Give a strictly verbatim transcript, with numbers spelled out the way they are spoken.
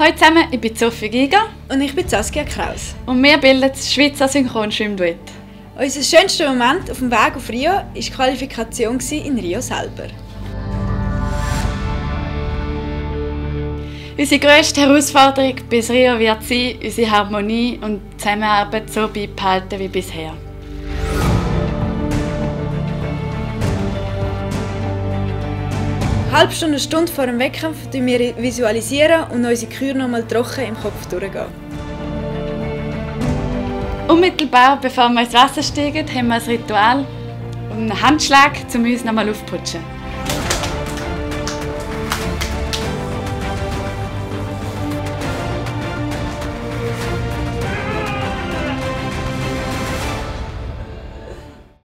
Hallo zusammen, ich bin Sophie Giger und ich bin Saskia Kraus. Und wir bilden das Schweizer Synchronschwimmduett. Unser schönster Moment auf dem Weg auf Rio war die Qualifikation in Rio selber. Unsere grösste Herausforderung bis Rio wird sein, unsere Harmonie und Zusammenarbeit so beibehalten wie bisher. Eine halbe Stunde, eine Stunde vor dem Wettkampf visualisieren wir und unsere Kür noch mal trocken im Kopf durchgehen. Unmittelbar bevor wir ins Wasser steigen, haben wir ein Ritual und einen Handschlag, um uns noch mal aufzuputschen.